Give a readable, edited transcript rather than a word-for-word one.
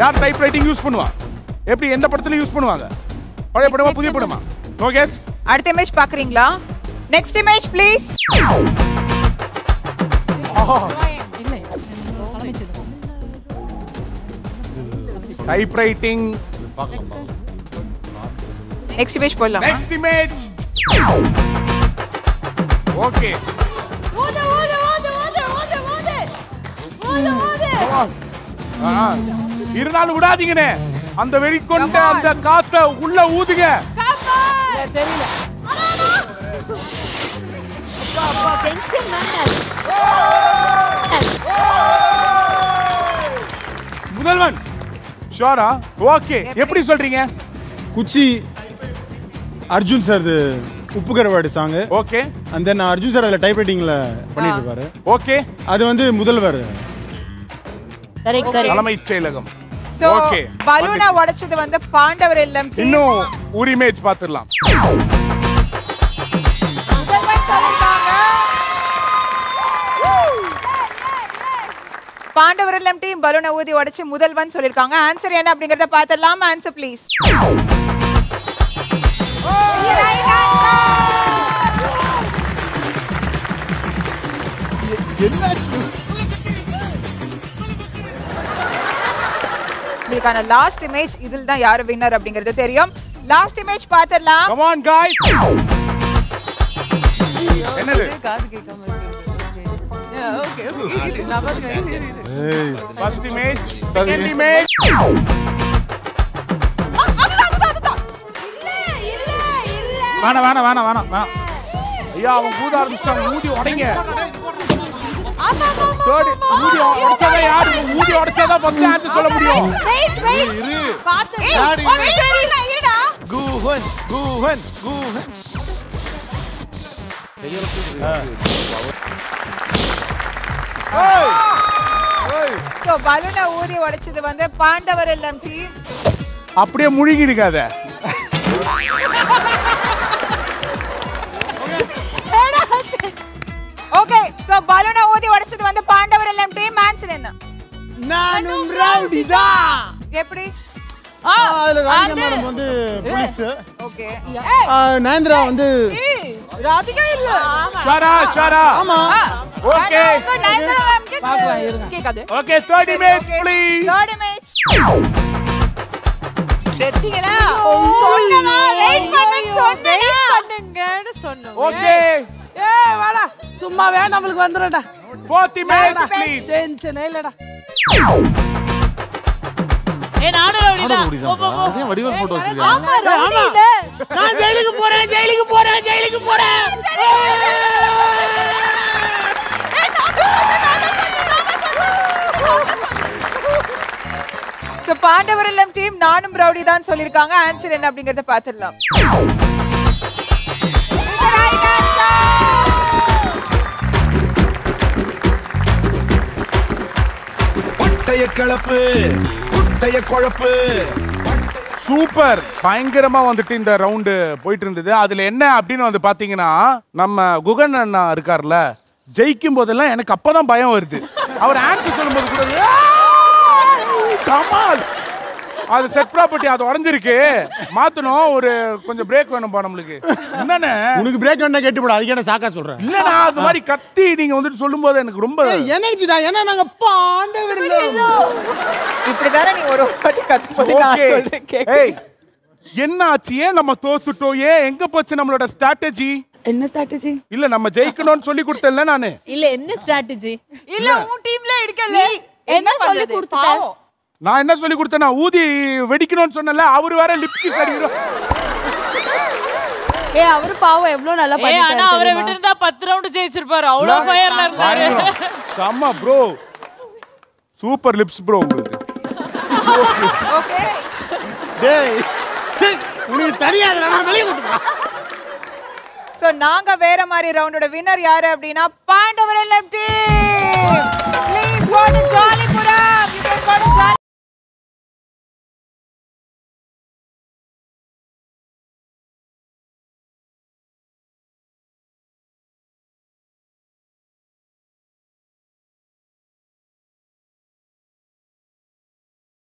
यार typewriting use पन्नुवा एप्पड़ी एंड पढ़ते यूज़ पन्नुवांगा पढ़े पढ़वा पुझे पढ़मा नो गेस அடுத்த इमेज பாக்குறீங்களா नेक्स्ट इमेज प्लीज இல்ல टाइपराइटिंग नेक्स्ट इमेज போலாம் नेक्स्ट इमेज ओके ஓட ஓட ஓட ஓட ஓட ஓட ஓட ஓட இருநாள் விடாதீங்கனே அந்த வெறி கொண்ட அந்த காத்தை உள்ள ஊதுங்க காப்பா தெரியல அண்ணா காப்பா டென்ஷன் மேன் முதல்வன் ஷோரா ஓகே எப்படி சொல்றீங்க குச்சி அர்ஜுன் சார் உப்பு கரவாடு song okay and then Arjun sir அத டைப் ரைட்டிங்ல பண்ணிட்டு இருக்காரு ஓகே அது வந்து முதல்வர் கரெக்ட் கரெக்ட் தலைமை செயலகம் So, बालूना वड़च्चது வந்து பாண்டவர் இல்லம் டீம் இன்னோ ஒரு இமேஜ் பாத்துறலாம் முதல்வர் சொல்லிட்டாங்க பாண்டவர் இல்லம் டீம் பலூனா ஊதி வடச்சு முதல்வன் சொல்லிருக்காங்க ஆன்சர் என்ன அப்படிங்கறத பாத்துறலாம் ஆன்சர் ப்ளீஸ் என்னாச்சு இதுக்கான லாஸ்ட் இமேஜ் இதில தான் யார் வின்னர் அப்படிங்கறது தெரியும் லாஸ்ட் இமேஜ் பாத்தறலாம் கம் ஆன் गाइस என்னது காது கேட்காம ஓகே ஓகே லாபத் கேரி ஃபர்ஸ்ட் இமேஜ் செகண்ட் இமேஜ் அங்க இல்ல இல்ல வாண ஐயா அவன் கூத ஆரம்பிச்சான் ஊதி உடைங்க थर्ड मूडी उड़ता है यार मूडी उड़ता है बच्चा आते चला मुड़ियो वेट वेट बात है अरे सॉरी ना ये ना गुहन तो बालूना ऊरी उड़चது வந்து பாண்டவர் எல்லாம் டீம் அப்படியே முழுகி இருக்காத ओके सो बालूना ओदी वडचது வந்து பாண்டவர் எல்லாம் டீம் ஆன்சர் என்ன நானும் ரவுடி தான் எப்படி அதுல ராஜமரம் வந்து போலீஸ் ஓகே நயந்திரா வந்து ராதிகா இல்ல சாரா ஆமா ஓகே நயந்திரா வந்து கேக்காதே okay third image please third image செட்டிங்களா சொன்னனா வெயிட் பண்ணுங்கன்னு சொன்னோம் ஓகே ஏ வாடா சும்மா வே நமக்கு வந்துறடா போத்தி மேட் ப்ளீஸ் டென்ஷன் இல்லடா ஏ நானு ரவுடிடா அதே வடிவல் போட்டோ வச்சிருக்கா ஆமா நான் ஜெயிலுக்கு போறேன் சோ பாண்டவர் எல்லாம் டீம் நானும் ரவுடி தான் சொல்லிருக்காங்க ஆன்சர் என்ன அப்படிங்கறத பாத்துறலாம் சூப்பர் பயங்கரமா வந்துட்டு இந்த ரவுண்ட் போயிட்டு இருந்தது அதுல என்ன அப்படின்னு வந்து பாத்தீங்கன்னா நம்ம குகன் அண்ணா இருக்கார்ல ஜெயிக்கும் போதெல்லாம் எனக்கு அப்பதான் பயம் வருது அவர் ஆன்சர் சொல்லும்போது கூட கமால் அது செட் ப்ராப்பர்ட்டி அது உடைஞ்சிருக்கு மாத்தணும் ஒரு கொஞ்சம் பிரேக் வேணும்பா நம்மளுக்கு என்னண்ணே உங்களுக்கு பிரேக் வேணா கேட்டு போடா அதுக்கு என்ன சாக்கா சொல்றேன் இல்லடா அது மாதிரி கத்தி நீங்க வந்து சொல்லும்போது எனக்கு ரொம்ப எனர்ஜி தான் ஏன்னா நாங்க பாண்டவர் இல்ல இப்படி தான நீ ஒரு வாட்டி கத்தி போடி நான் சொல்றேன் கேக்க ஏய் என்னாச்சு ஏ நம்ம தோத்துட்டோம் ஏ எங்க போச்சு நம்மளோட ஸ்ட்ராட்டஜி என்ன ஸ்ட்ராட்டஜி இல்ல நம்ம ஜெயிக்கணும்னு சொல்லி கொடுத்தேன்ல நானு இல்ல என்ன ஸ்ட்ராட்டஜி இல்ல உன் டீம்ல இருக்கல என்ன சொல்லி கொடுத்தா நான் என்ன சொல்லி கொடுத்தேனா ஊதி வெடிக்கணும்னு சொன்னல அவர் வேற லிப்கிஸ் அடிக்குறோ ஏய் அவர் பாவம் எவ்ளோ நல்லா பண்ணிட்டாரு ஏய் انا அவரை விட்டுட்டா 10 ரவுண்ட் ஜெயிச்சிருப்பாரு அவ்ளோ ஃபயர்ல இருந்தாரு சம்மா bro சூப்பர் லிப்ஸ் bro உங்களுக்கு ஓகே டேய் உங்களுக்கு தெரியாதுடா நான் வெளிய கூட்டுடா சோ நாங்க வேற மாதிரி ரவுண்டோட வின்னர் யாரு அப்படினா பாண்டவர் எல்லாம் team please what a jolly put up you can go to